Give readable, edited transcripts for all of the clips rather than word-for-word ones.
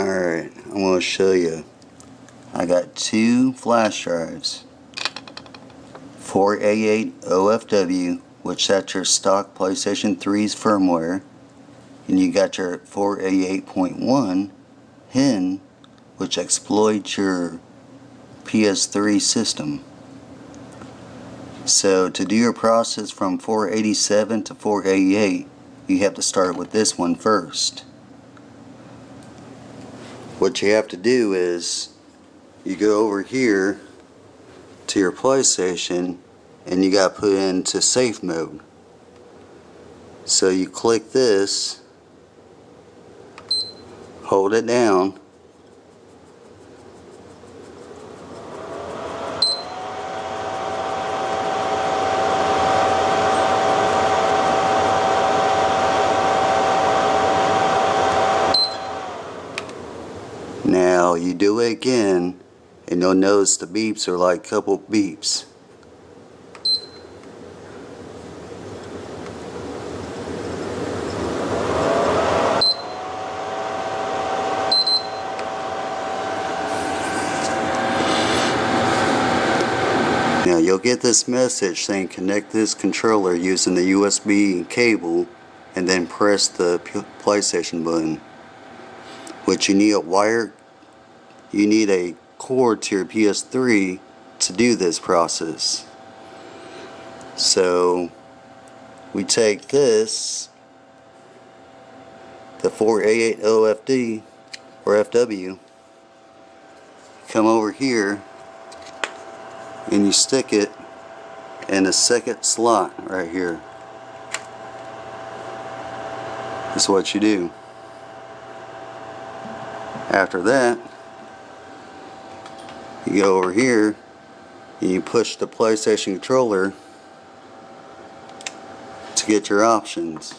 Alright, I'm going to show you. I got two flash drives. 4A8 OFW, which that's your stock PlayStation 3's firmware. And you got your 4A8.1 HEN, which exploits your PS3 system. So to do your process from 487 to 488, you have to start with this one first. What you have to do is you go over here to your PlayStation and you got put into safe mode. So you click this, hold it down, now you do it again and you'll notice the beeps are like a couple beeps. Now you'll get this message saying connect this controller using the USB cable and then press the PlayStation button. But you need a wire, you need a cord to your PS3 to do this process. So we take this, the 4A8 OFD or FW, come over here and you stick it in the second slot right here. That's what you do. After that, you go over here and you push the PlayStation controller to get your options.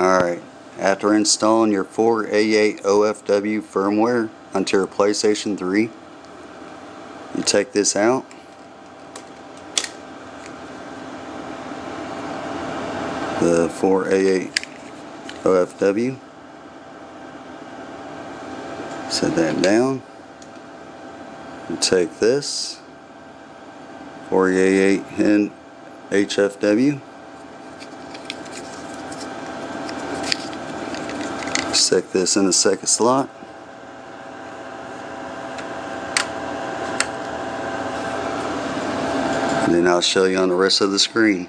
Alright, after installing your 4A8 OFW firmware onto your PlayStation 3, you take this out. The 4A8 OFW. Set that down. You take this 4A8 HEN HFW. Stick this in the second slot. And then I'll show you on the rest of the screen.